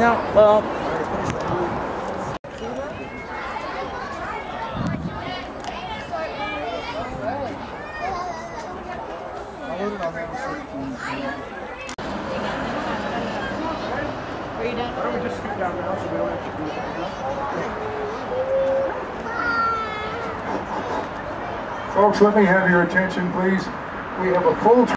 No, well. Are you done? Why don't we just scoot down now so we don't have to do it? Folks, let me have your attention, please. We have a full